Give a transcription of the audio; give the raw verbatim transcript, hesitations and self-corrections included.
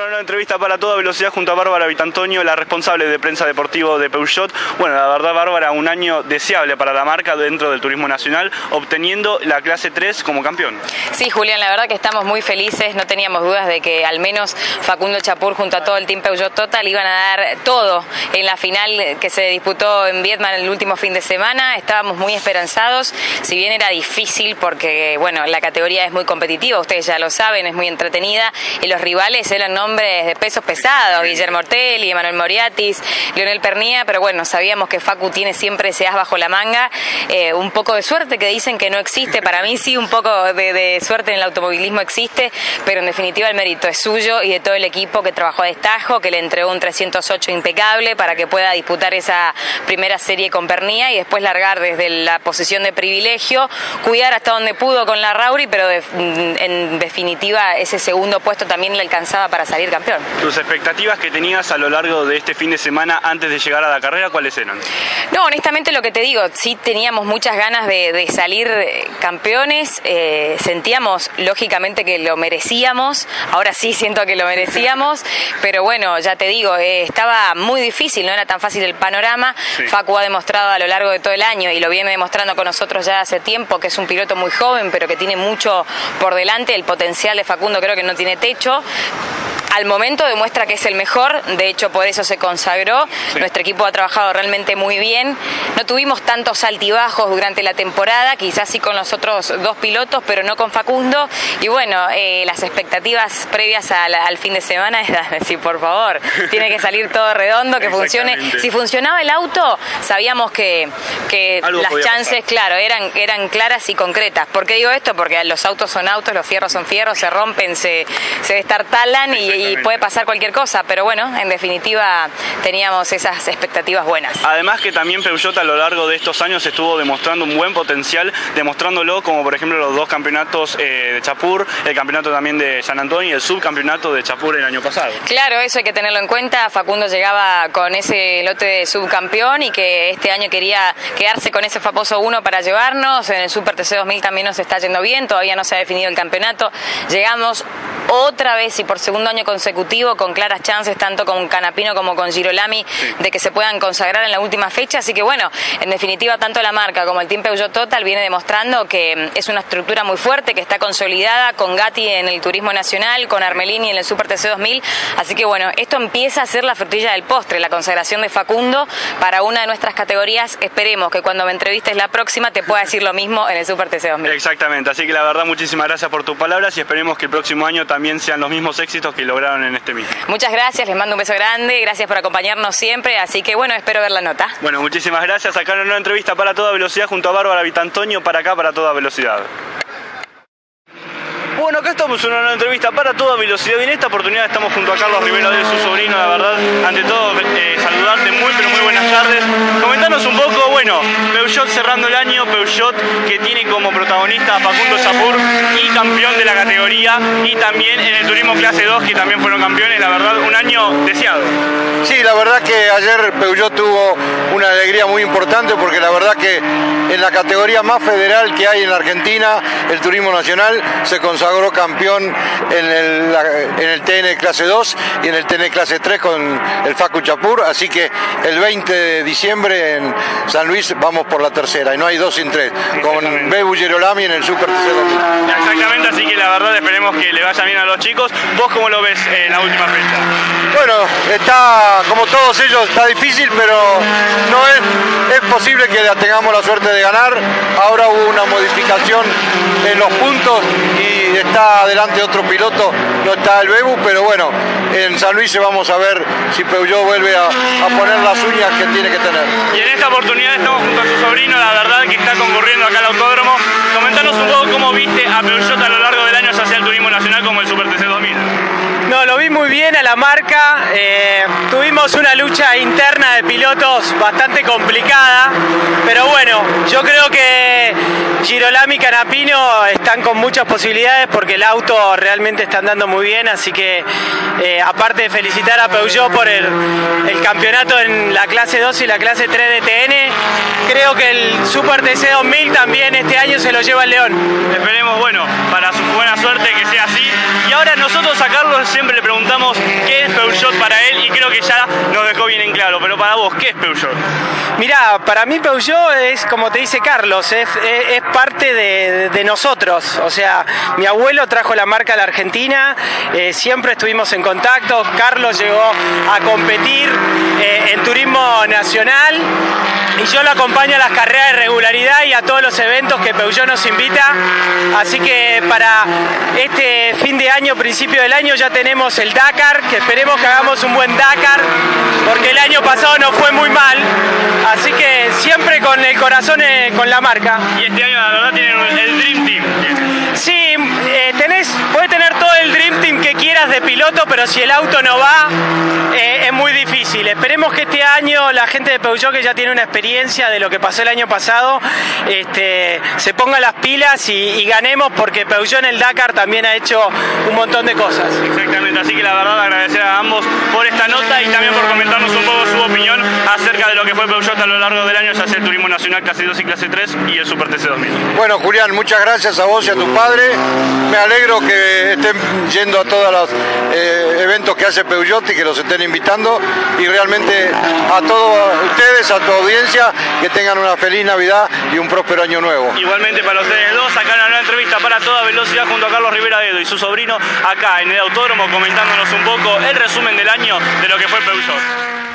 una nueva entrevista para Toda Velocidad junto a Bárbara Vitantonio, la responsable de prensa deportivo de Peugeot. Bueno, la verdad, Bárbara, un año deseable para la marca dentro del turismo nacional, obteniendo la clase tres como campeón. Sí, Julián, la verdad que estamos muy felices, no teníamos dudas de que al menos Facundo Chapur junto a todo el Team Peugeot Total iban a dar todo en la final que se disputó en Vietnam el último fin de semana. Estábamos muy esperanzados, si bien era difícil porque, bueno, la categoría es muy competitiva, ustedes ya lo saben, es muy entretenida, y los rivales eran nombres de pesos pesados, Guillermo Ortelli, Emanuel Moriatis, Leonel Pernía, pero bueno, sabíamos que Facu tiene siempre ese as bajo la manga, eh, un poco de suerte que dicen que no existe, para mí sí, un poco de, de suerte en el automovilismo existe, pero en definitiva el mérito es suyo y de todo el equipo que trabajó a destajo, que le entregó un trescientos ocho impecable para que pueda disputar esa primera serie con Pernía y después largar desde la posición de privilegio, cuidar hasta donde pudo con la Rauri, pero de, en definitiva ese segundo puesto también le alcanzaba para salir campeón. ¿Tus expectativas que tenías a lo largo de este fin de semana antes de llegar a la carrera, cuáles eran? No, honestamente lo que te digo, sí teníamos muchas ganas de, de salir campeones, eh, sentíamos lógicamente que lo merecíamos, ahora sí siento que lo merecíamos, pero bueno, ya te digo, eh, estaba muy difícil, no era tan fácil el panorama, sí. Facu ha demostrado a lo largo de todo el año y lo viene demostrando con nosotros ya hace tiempo, que es un piloto muy joven, pero que tiene mucho por delante, el potencial de Facundo creo que no tiene techo. Al momento demuestra que es el mejor, de hecho por eso se consagró, sí. Nuestro equipo ha trabajado realmente muy bien, no tuvimos tantos altibajos durante la temporada, quizás sí con los otros dos pilotos, pero no con Facundo, y bueno, eh, las expectativas previas al, al fin de semana es decir, por favor, tiene que salir todo redondo, que funcione, si funcionaba el auto, sabíamos que, que las chances, pasar. Claro, eran, eran claras y concretas. ¿Por qué digo esto? Porque los autos son autos, los fierros son fierros, se rompen, se, se destartalan y Y puede pasar cualquier cosa, pero bueno, en definitiva teníamos esas expectativas buenas. Además que también Peugeot a lo largo de estos años estuvo demostrando un buen potencial, demostrándolo como por ejemplo los dos campeonatos eh, de Chapur, el campeonato también de San Antonio y el subcampeonato de Chapur el año pasado. Claro, eso hay que tenerlo en cuenta, Facundo llegaba con ese lote de subcampeón y que este año quería quedarse con ese famoso uno para llevarnos, en el Super T C dos mil también nos está yendo bien, todavía no se ha definido el campeonato, llegamos otra vez y por segundo año consecutivo con claras chances tanto con Canapino como con Girolami, sí, de que se puedan consagrar en la última fecha, así que bueno, en definitiva tanto la marca como el Team Peugeot Total viene demostrando que es una estructura muy fuerte, que está consolidada con Gatti en el Turismo Nacional, con Armelini en el Super T C dos mil, así que bueno, esto empieza a ser la frutilla del postre, la consagración de Facundo para una de nuestras categorías, esperemos que cuando me entrevistes la próxima te pueda decir lo mismo en el Super T C dos mil. Exactamente, así que la verdad muchísimas gracias por tus palabras y esperemos que el próximo año también también sean los mismos éxitos que lograron en este mismo. Muchas gracias, les mando un beso grande, gracias por acompañarnos siempre, así que bueno, espero ver la nota. Bueno, muchísimas gracias, acá en una entrevista para Toda Velocidad junto a Bárbara Vitantonio, para acá para Toda Velocidad. Bueno, acá estamos en una nueva entrevista para Toda Velocidad y en esta oportunidad estamos junto a Carlos Rivero Haedo, su sobrino, la verdad, ante todo eh, saludarte, muy pero muy buenas tardes. Comentanos un poco, bueno, Peugeot cerrando el año, Peugeot que tiene como protagonista a Facundo Chapur y campeón de la categoría y también en el turismo clase dos que también fueron campeones, la verdad, un año deseado. Sí, la verdad que ayer Peugeot tuvo una alegría muy importante porque la verdad que en la categoría más federal que hay en la Argentina, el turismo nacional, se consagró campeón en el, en el T N clase dos y en el T N clase tres con el Facu Chapur, así que el veinte de diciembre en San Luis vamos por la tercera y no hay dos sin tres, con Bebu Girolami en el Super T C dos mil. Exactamente, así que la verdad esperemos que le vaya bien a los chicos. ¿Vos cómo lo ves en la última fecha? Bueno, está como todos ellos, está difícil, pero no es, es posible que tengamos la suerte de ganar. Ahora hubo una modificación en los puntos y está adelante otro piloto, no está el Bebu, pero bueno, en San Luis vamos a ver si Peugeot vuelve a, a poner las uñas que tiene que tener. Y en esta oportunidad estamos junto a tu sobrino, la verdad que está concurriendo acá al autódromo. Comentanos un poco cómo viste a Peugeot a lo largo del año, ya sea el turismo nacional como el Super T C dos mil. No, lo vi muy bien a la marca, eh, tuvimos una lucha interna de pilotos bastante complicada, pero bueno, yo creo que Girolami y Canapino están con muchas posibilidades porque el auto realmente está andando muy bien, así que eh, aparte de felicitar a Peugeot por el, el campeonato en la clase dos y la clase tres de T N, creo que el Super T C dos mil también este año se lo lleva el León. Esperemos, bueno, para su buena suerte que sea así. Y ahora nosotros a Carlos siempre le preguntamos qué es Peugeot para él, y creo que ya nos dejó bien en claro, pero para vos, ¿qué es Peugeot? Mirá, para mí Peugeot es, como te dice Carlos, es, es, es parte de, de nosotros. O sea, mi abuelo trajo la marca a la Argentina, eh, siempre estuvimos en contacto. Carlos llegó a competir eh, en Turismo Nacional y yo lo acompaño a las carreras de regularidad y a todos los eventos que Peugeot nos invita. Así que para este fin de año, principio del año, ya tenemos el Dakar, que esperemos que hagamos un buen Dakar, porque el año pasado nos fue muy mal. Así que siempre con el corazón eh, con la marca. Y este año la verdad tienen el Dream Team. Sí, eh, tenés, podés tener todo el Dream Team que quieras de piloto, pero si el auto no va, eh, es muy difícil. Esperemos que este año la gente de Peugeot, que ya tiene una experiencia de lo que pasó el año pasado, este, se ponga las pilas y, y ganemos, porque Peugeot en el Dakar también ha hecho un montón de cosas. Exactamente, así que la verdad agradecer a ambos por esta nota y también por comentarnos un poco su opinión acerca de lo que fue Peugeot a lo largo del año, ya sea el Turismo Nacional Clase dos y Clase tres y el Super T C dos mil. Bueno, Julián, muchas gracias a vos y a tu padre. Me alegro que estén yendo a todos los eh, eventos que hace Peugeot y que los estén invitando, y realmente a todos ustedes, a tu audiencia, que tengan una feliz Navidad y un próspero año nuevo. Igualmente para ustedes dos, acá en la entrevista para Toda Velocidad junto a Carlos Rivero Haedo y su sobrino acá en el autódromo, comentándonos un poco el resumen del año de lo que fue Peugeot.